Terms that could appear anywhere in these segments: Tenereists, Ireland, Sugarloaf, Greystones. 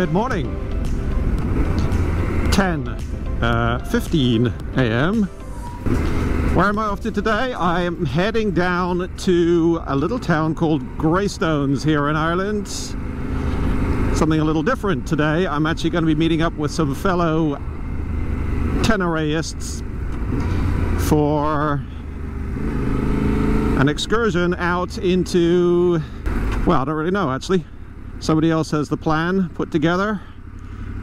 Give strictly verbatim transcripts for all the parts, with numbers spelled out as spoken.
Good morning. ten fifteen a m Where am I off to today? I am heading down to a little town called Greystones here in Ireland. Something a little different today. I'm actually going to be meeting up with some fellow Tenereists for an excursion out into, well, I don't really know actually. Somebody else has the plan put together.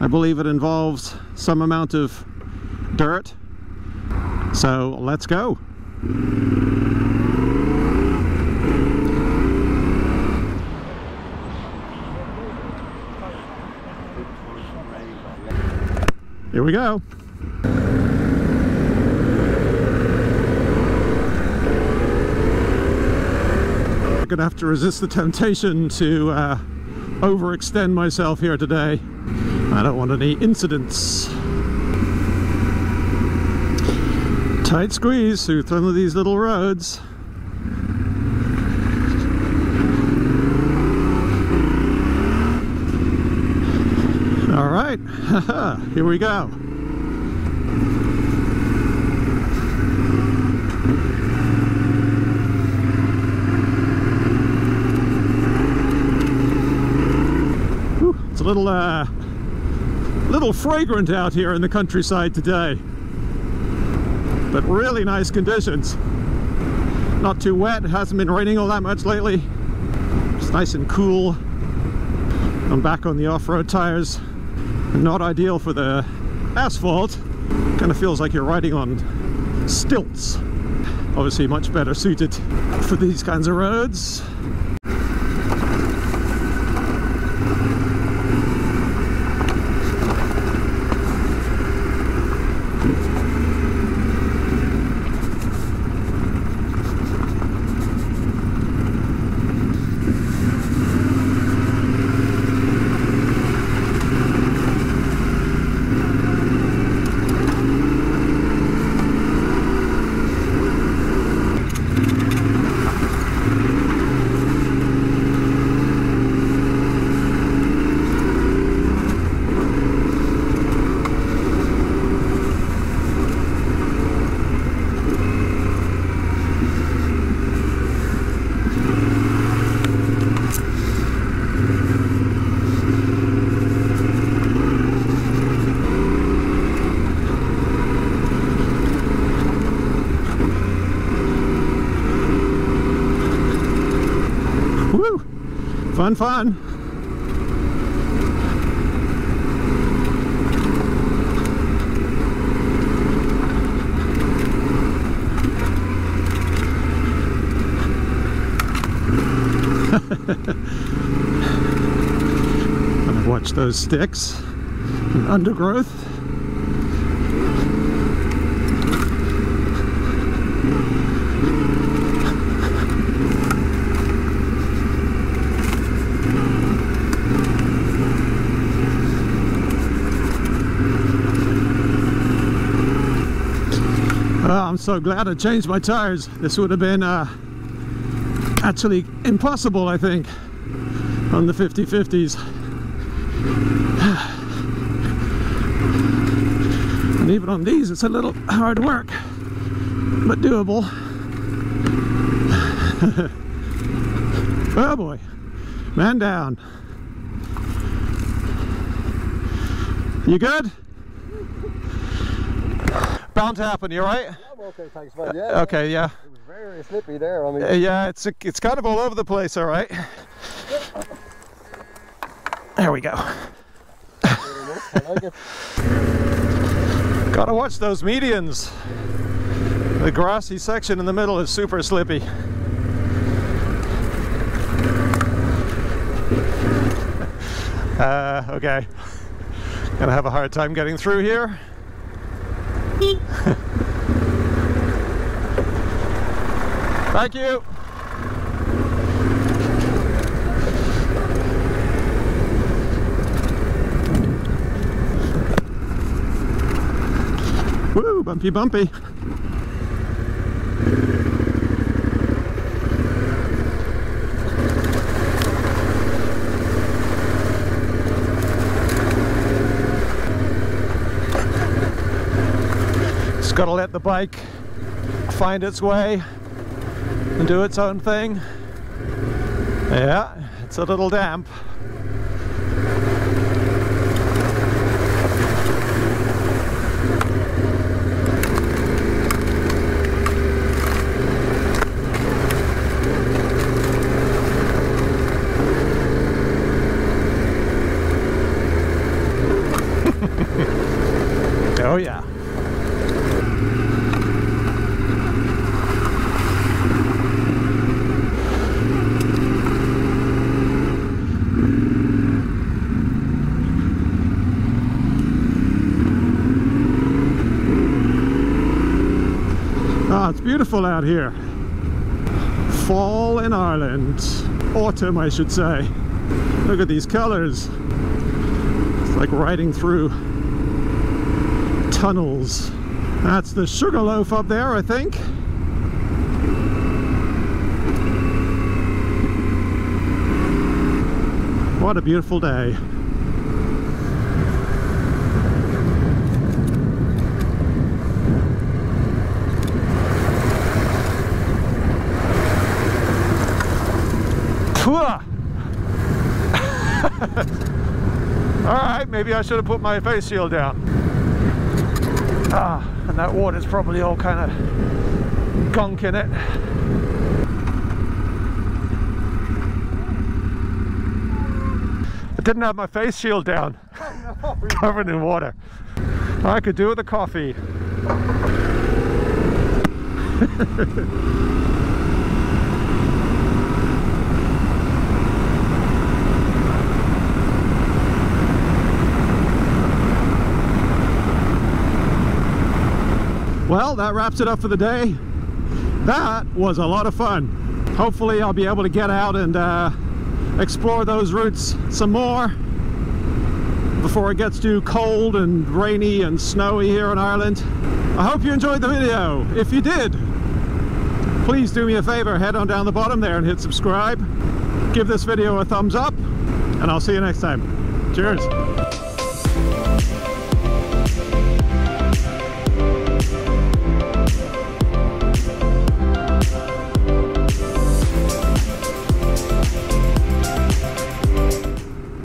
I believe it involves some amount of dirt. So let's go. Here we go. I'm gonna have to resist the temptation to uh, overextend myself here today. I don't want any incidents. Tight squeeze through some of these little roads. All right, here we go. It's a little, uh, little fragrant out here in the countryside today, but really nice conditions. Not too wet, hasn't been raining all that much lately. It's nice and cool. I'm back on the off-road tires. Not ideal for the asphalt. Kind of feels like you're riding on stilts. Obviously much better suited for these kinds of roads. Fun, fun. I've watched those sticks and undergrowth. I'm so glad I changed my tires. This would have been uh, actually impossible, I think, on the fifty fifties. And even on these, it's a little hard work, but doable. Oh boy, man down. You good? Bound to happen, you alright? I'm okay, thanks, man. Yeah. Okay, yeah. It was very slippy there. I mean, uh, yeah, it's a, it's kind of all over the place, alright? There we go. I like it. Gotta watch those medians. The grassy section in the middle is super slippy. Uh, okay. Gonna have a hard time getting through here. Thank you. Woo, bumpy, bumpy. got to let the bike find its way and do its own thing. Yeah, it's a little damp. Oh yeah. Ah, it's beautiful out here. Fall in Ireland. Autumn, I should say. Look at these colors. It's like riding through tunnels. That's the Sugarloaf up there, I think. What a beautiful day. Alright, maybe I should have put my face shield down. Ah, and that water's probably all kind of gunk in it. I didn't have my face shield down. Oh, no. Covered in water. I could do with a coffee. Well, that wraps it up for the day. That was a lot of fun. Hopefully I'll be able to get out and uh, explore those routes some more before it gets too cold and rainy and snowy here in Ireland. I hope you enjoyed the video. If you did, please do me a favor, head on down the bottom there and hit subscribe. Give this video a thumbs up, and I'll see you next time. Cheers.